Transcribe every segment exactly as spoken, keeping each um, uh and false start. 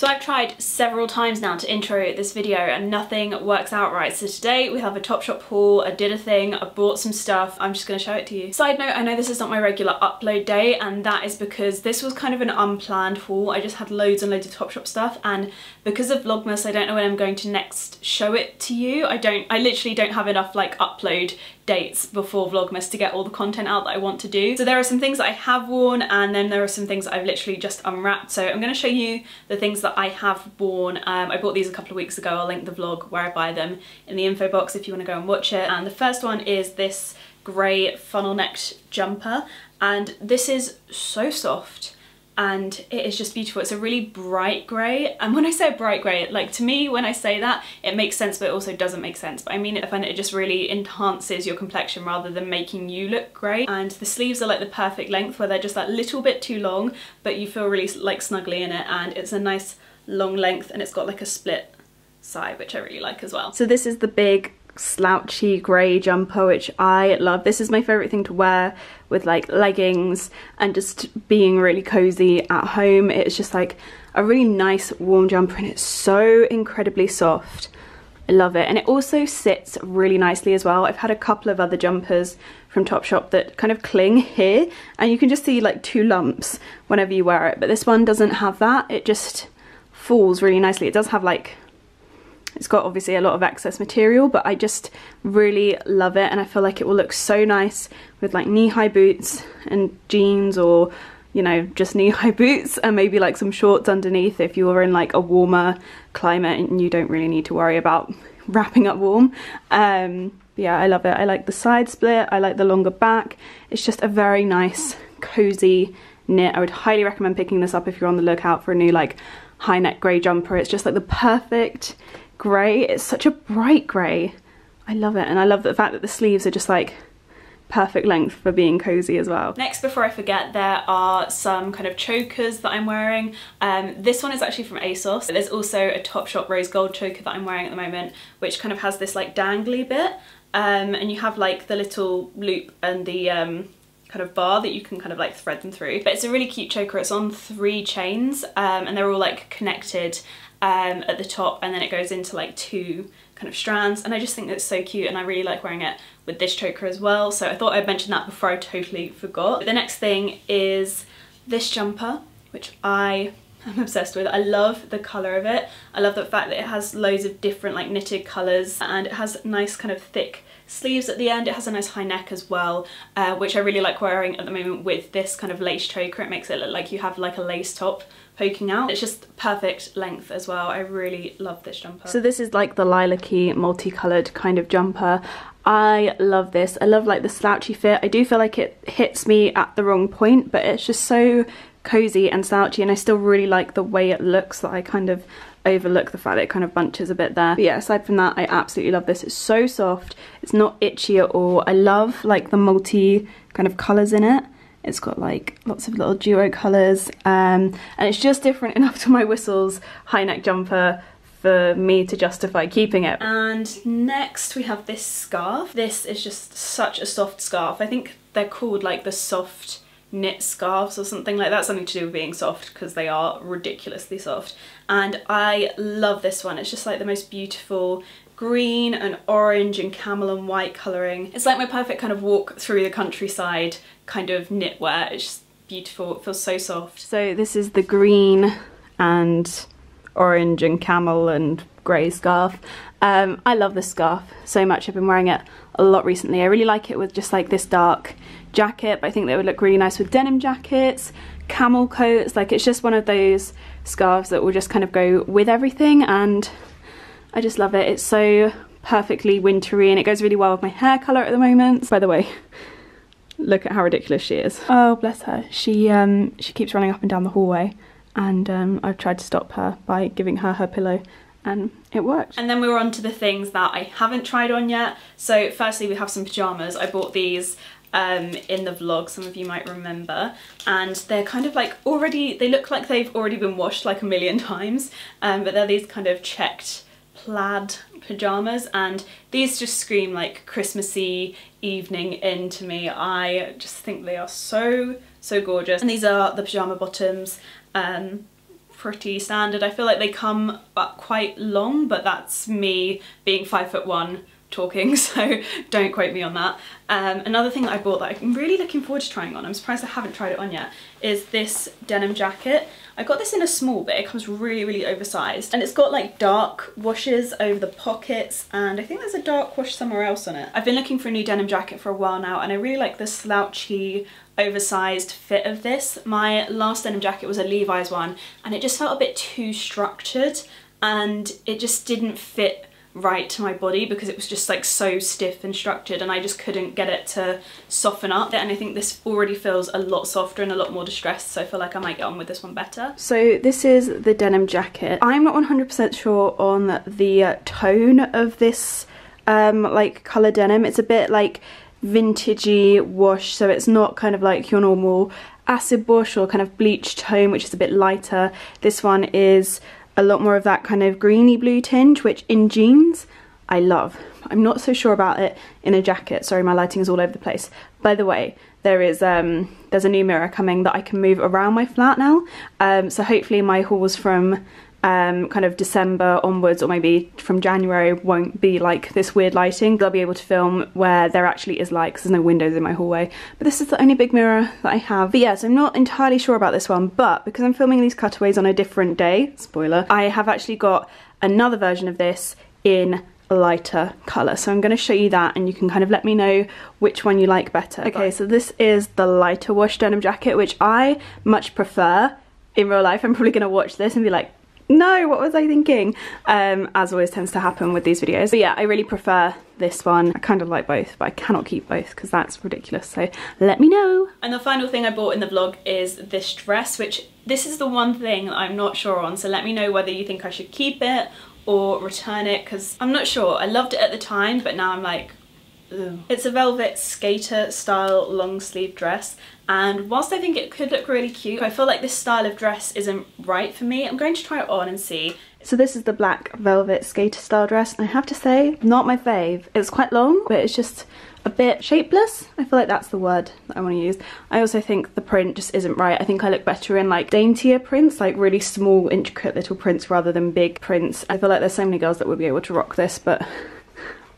So I've tried several times now to intro this video and nothing works out right. So today we have a Topshop haul. I did a thing, I bought some stuff, I'm just gonna show it to you. Side note, I know this is not my regular upload day and that is because this was kind of an unplanned haul. I just had loads and loads of Topshop stuff, and because of Vlogmas I don't know when I'm going to next show it to you. I don't, I literally don't have enough like upload dates before Vlogmas to get all the content out that I want to do. So there are some things that I have worn and then there are some things that I've literally just unwrapped. So I'm going to show you the things that I have worn. Um, I bought these a couple of weeks ago. I'll link the vlog where I buy them in the info box if you want to go and watch it. And the first one is this grey funnel necked jumper, and this is so soft and it is just beautiful. It's a really bright grey, and when I say bright grey, like to me when I say that it makes sense but it also doesn't make sense, but I mean I find it just really enhances your complexion rather than making you look grey. And the sleeves are like the perfect length where they're just that little bit too long but you feel really like snuggly in it, and it's a nice long length and it's got like a split side which I really like as well. So this is the big slouchy grey jumper which I love. This is my favourite thing to wear with like leggings and just being really cozy at home. It's just like a really nice warm jumper and it's so incredibly soft. I love it, and it also sits really nicely as well. I've had a couple of other jumpers from Topshop that kind of cling here and you can just see like two lumps whenever you wear it, but this one doesn't have that. It just falls really nicely. It does have like, it's got obviously a lot of excess material, but I just really love it and I feel like it will look so nice with like knee-high boots and jeans, or you know, just knee-high boots and maybe like some shorts underneath if you're in like a warmer climate and you don't really need to worry about wrapping up warm. Um, yeah, I love it. I like the side split, I like the longer back. It's just a very nice cozy knit. I would highly recommend picking this up if you're on the lookout for a new like high neck grey jumper. It's just like the perfect grey. It's such a bright grey. I love it, and I love the fact that the sleeves are just like perfect length for being cozy as well. Next, before I forget, there are some kind of chokers that I'm wearing. Um, this one is actually from ASOS. There's also a Topshop rose gold choker that I'm wearing at the moment which kind of has this like dangly bit, um, and you have like the little loop and the um, kind of bar that you can kind of like thread them through, but it's a really cute choker. It's on three chains, um, and they're all like connected um, at the top and then it goes into like two kind of strands, and I just think that's so cute and I really like wearing it with this choker as well, so I thought I'd mention that before I totally forgot. But the next thing is this jumper which I am obsessed with. I love the colour of it. I love the fact that it has loads of different like knitted colours, and it has nice kind of thick sleeves at the end. It has a nice high neck as well, uh, which I really like wearing at the moment with this kind of lace choker. It makes it look like you have like a lace top poking out. It's just perfect length as well. I really love this jumper. So this is like the lilac-y multicoloured kind of jumper. I love this. I love like the slouchy fit. I do feel like it hits me at the wrong point, but it's just so cozy and slouchy, and I still really like the way it looks, that I kind of overlook the fact that it kind of bunches a bit there. But yeah, aside from that, I absolutely love this. It's so soft, it's not itchy at all. I love like the multi kind of colours in it. It's got like lots of little duo colours, um, and it's just different enough to my Whistles high neck jumper for me to justify keeping it. And next we have this scarf. This is just such a soft scarf. I think they're called like the soft knit scarves or something like that, something to do with being soft, because they are ridiculously soft, and I love this one. It's just like the most beautiful green and orange and camel and white colouring. It's like my perfect kind of walk through the countryside kind of knitwear. It's just beautiful, it feels so soft. So this is the green and orange and camel and grey scarf. Um, I love this scarf so much. I've been wearing it a lot recently. I really like it with just like this dark jacket, but I think they would look really nice with denim jackets, camel coats. Like it's just one of those scarves that will just kind of go with everything, and I just love it. It's so perfectly wintry and it goes really well with my hair colour at the moment. By the way, look at how ridiculous she is. Oh bless her. She um, she keeps running up and down the hallway, and um, I've tried to stop her by giving her her pillow, and it worked. And then we were on to the things that I haven't tried on yet. So firstly we have some pyjamas. I bought these Um, in the vlog, some of you might remember, and they're kind of like already, they look like they've already been washed like a million times, um, but they're these kind of checked plaid pyjamas, and these just scream like Christmassy evening into me. I just think they are so so gorgeous, and these are the pyjama bottoms um, pretty standard. I feel like they come up quite long, but that's me being five foot one talking, so don't quote me on that. Um, another thing that I bought that I'm really looking forward to trying on, I'm surprised I haven't tried it on yet, is this denim jacket. I got this in a small, but it comes really, really oversized. And it's got like dark washes over the pockets, and I think there's a dark wash somewhere else on it. I've been looking for a new denim jacket for a while now, and I really like the slouchy, oversized fit of this. My last denim jacket was a Levi's one, and it just felt a bit too structured, and it just didn't fit right to my body because it was just like so stiff and structured, and I just couldn't get it to soften up. And I think this already feels a lot softer and a lot more distressed, so I feel like I might get on with this one better. So this is the denim jacket. I'm not one hundred percent sure on the tone of this um like color denim. It's a bit like vintagey wash, so it's not kind of like your normal acid wash or kind of bleach tone, which is a bit lighter. This one is a lot more of that kind of greeny blue tinge, which in jeans I love. I'm not so sure about it in a jacket. Sorry, my lighting is all over the place. By the way, there is um there's a new mirror coming that I can move around my flat now, um so hopefully my hauls from um kind of December onwards, or maybe from January, won't be like this weird lighting. They'll be able to film where there actually is light, because there's no windows in my hallway. But this is the only big mirror that I have. But yeah, so I'm not entirely sure about this one, but because I'm filming these cutaways on a different day, spoiler, I have actually got another version of this in a lighter color, so I'm going to show you that, and you can kind of let me know which one you like better. Okay, but so this is the lighter wash denim jacket, which I much prefer in real life. I'm probably going to watch this and be like, no, what was I thinking? Um, as always tends to happen with these videos. But yeah, I really prefer this one. I kind of like both, but I cannot keep both because that's ridiculous, so let me know. And the final thing I bought in the vlog is this dress, which this is the one thing that I'm not sure on, so let me know whether you think I should keep it or return it, because I'm not sure. I loved it at the time, but now I'm like, ugh. It's a velvet skater style long sleeve dress. And whilst I think it could look really cute, I feel like this style of dress isn't right for me. I'm going to try it on and see. So this is the black velvet skater style dress, and I have to say, not my fave. It's quite long, but it's just a bit shapeless. I feel like that's the word that I want to use. I also think the print just isn't right. I think I look better in like daintier prints, like really small, intricate little prints rather than big prints. I feel like there's so many girls that would be able to rock this, but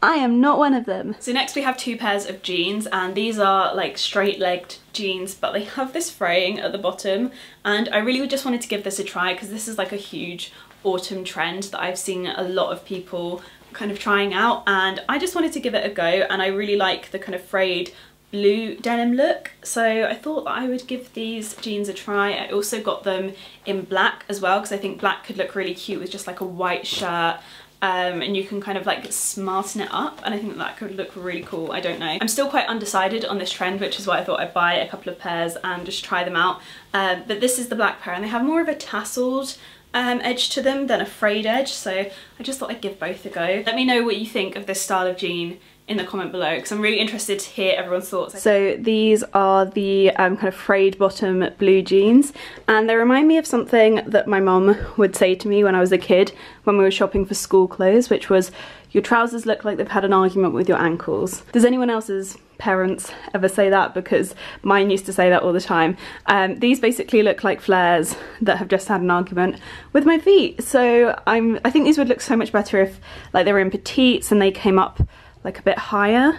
I am not one of them. So next we have two pairs of jeans, and these are like straight-legged jeans, but they have this fraying at the bottom, and I really just wanted to give this a try because this is like a huge autumn trend that I've seen a lot of people kind of trying out, and I just wanted to give it a go. And I really like the kind of frayed blue denim look, so I thought that I would give these jeans a try. I also got them in black as well, because I think black could look really cute with just like a white shirt. Um, and you can kind of like smarten it up, and I think that could look really cool. I don't know. I'm still quite undecided on this trend, which is why I thought I'd buy a couple of pairs and just try them out. Um, but this is the black pair, and they have more of a tasseled um, edge to them than a frayed edge, so I just thought I'd give both a go. Let me know what you think of this style of jean in the comment below, because I'm really interested to hear everyone's thoughts. So these are the um, kind of frayed bottom blue jeans, and they remind me of something that my mum would say to me when I was a kid when we were shopping for school clothes, which was, your trousers look like they've had an argument with your ankles. Does anyone else's parents ever say that? Because mine used to say that all the time. Um, these basically look like flares that have just had an argument with my feet. So I'm, I think these would look so much better if like they were in petites and they came up like a bit higher,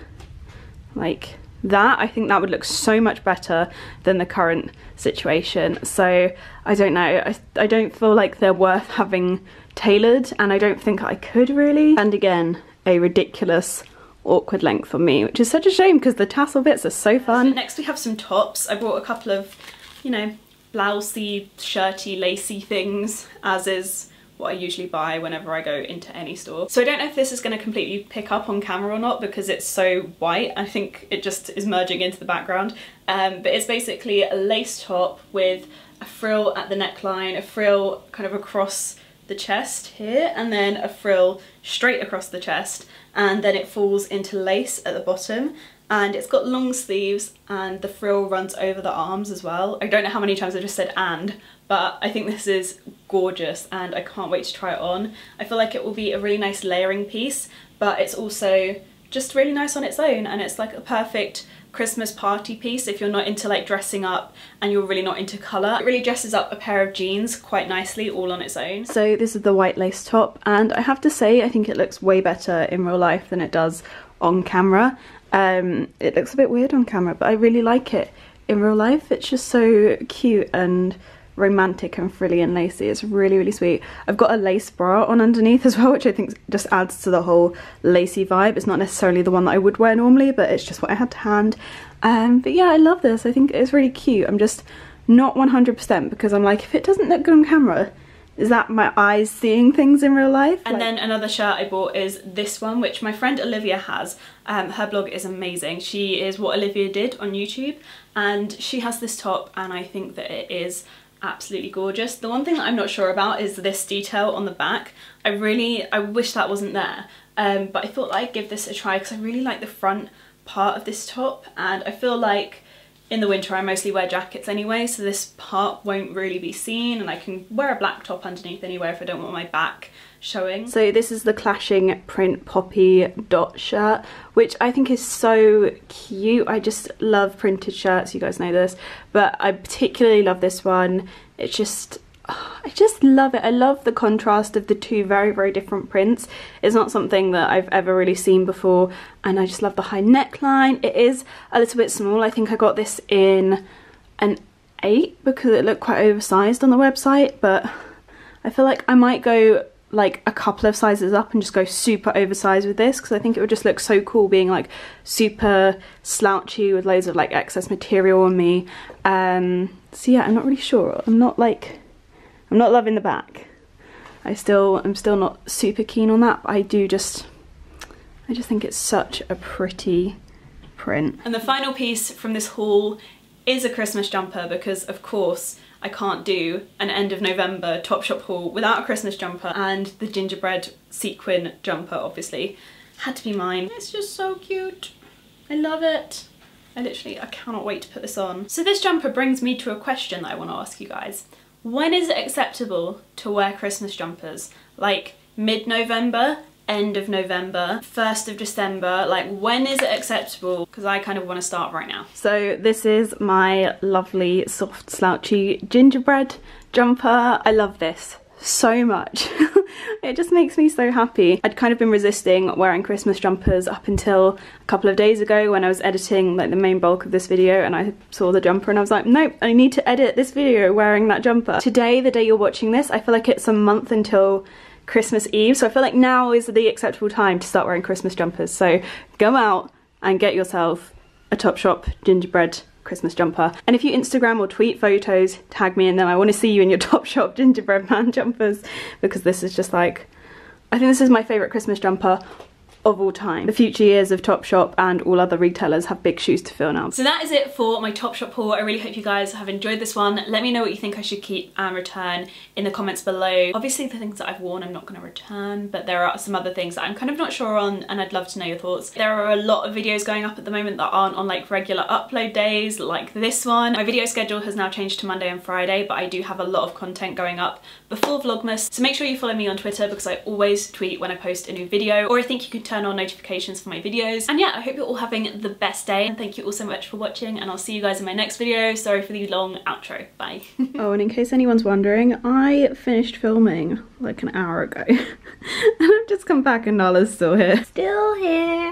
like that. I think that would look so much better than the current situation. So I don't know, I, I don't feel like they're worth having tailored, and I don't think I could really. And again, a ridiculous awkward length for me, which is such a shame because the tassel bits are so fun. So next we have some tops. I bought a couple of, you know, blousey, shirty, lacy things, as is what I usually buy whenever I go into any store. So I don't know if this is going to completely pick up on camera or not because it's so white. I think it just is merging into the background. Um, but it's basically a lace top with a frill at the neckline, a frill kind of across the chest here, and then a frill straight across the chest, and then it falls into lace at the bottom. And it's got long sleeves, and the frill runs over the arms as well. I don't know how many times I just said and, but I think this is gorgeous and I can't wait to try it on. I feel like it will be a really nice layering piece, but it's also just really nice on its own, and it's like a perfect Christmas party piece if you're not into like dressing up and you're really not into colour. It really dresses up a pair of jeans quite nicely all on its own. So this is the white lace top, and I have to say I think it looks way better in real life than it does on camera. Um, it looks a bit weird on camera, but I really like it in real life. It's just so cute and romantic and frilly and lacy. It's really really sweet. I've got a lace bra on underneath as well, which I think just adds to the whole lacy vibe. It's not necessarily the one that I would wear normally, but it's just what I had to hand. Um, but yeah, I love this. I think it's really cute. I'm just not one hundred percent because I'm like, if it doesn't look good on camera, is that my eyes seeing things in real life? And like, then another shirt I bought is this one, which my friend Olivia has. Um, her blog is amazing. She is What Olivia Did on YouTube, and she has this top, and I think that it is absolutely gorgeous. The one thing that I'm not sure about is this detail on the back. I really, I wish that wasn't there, um, but I thought I'd give this a try because I really like the front part of this top, and I feel like in the winter I mostly wear jackets anyway, so this part won't really be seen, and I can wear a black top underneath anywhere if I don't want my back showing. So this is the Clashing Print Poppy dot shirt, which I think is so cute. I just love printed shirts, you guys know this, but I particularly love this one. It's just, oh, I just love it. I love the contrast of the two very very different prints. It's not something that I've ever really seen before, and I just love the high neckline. It is a little bit small. I think I got this in an eight because it looked quite oversized on the website, but I feel like I might go like a couple of sizes up and just go super oversized with this, because I think it would just look so cool being like super slouchy with loads of like excess material on me. Um, so yeah, I'm not really sure. I'm not like, I'm not loving the back. I still, I'm still not super keen on that, but I do just, I just think it's such a pretty print. And the final piece from this haul is a Christmas jumper, because of course I can't do an end of November Topshop haul without a Christmas jumper, and the gingerbread sequin jumper obviously had to be mine. It's just so cute. I love it. I literally, I cannot wait to put this on. So this jumper brings me to a question that I want to ask you guys. When is it acceptable to wear Christmas jumpers? Like mid-November? End of November, first of December, like when is it acceptable? Because I kind of want to start right now. So this is my lovely soft slouchy gingerbread jumper. I love this so much. It just makes me so happy. I'd kind of been resisting wearing Christmas jumpers up until a couple of days ago when I was editing like the main bulk of this video, and I saw the jumper and I was like, nope, I need to edit this video wearing that jumper. Today, the day you're watching this, I feel like it's a month until Christmas Eve, so I feel like now is the acceptable time to start wearing Christmas jumpers. So go out and get yourself a Topshop gingerbread Christmas jumper, and if you Instagram or tweet photos, tag me in them. I want to see you in your Topshop gingerbread man jumpers, because this is just like, I think this is my favourite Christmas jumper of all time. The future years of Topshop and all other retailers have big shoes to fill now. So that is it for my Topshop haul. I really hope you guys have enjoyed this one. Let me know what you think I should keep and return in the comments below. Obviously the things that I've worn I'm not going to return, but there are some other things that I'm kind of not sure on, and I'd love to know your thoughts. There are a lot of videos going up at the moment that aren't on like regular upload days like this one. My video schedule has now changed to Monday and Friday, but I do have a lot of content going up before Vlogmas, so make sure you follow me on Twitter because I always tweet when I post a new video, or I think you can turn on notifications for my videos. And yeah, I hope you're all having the best day, and thank you all so much for watching, and I'll see you guys in my next video. Sorry for the long outro, bye. Oh, and in case anyone's wondering, I finished filming like an hour ago and I've just come back and Nala's still here. Still here.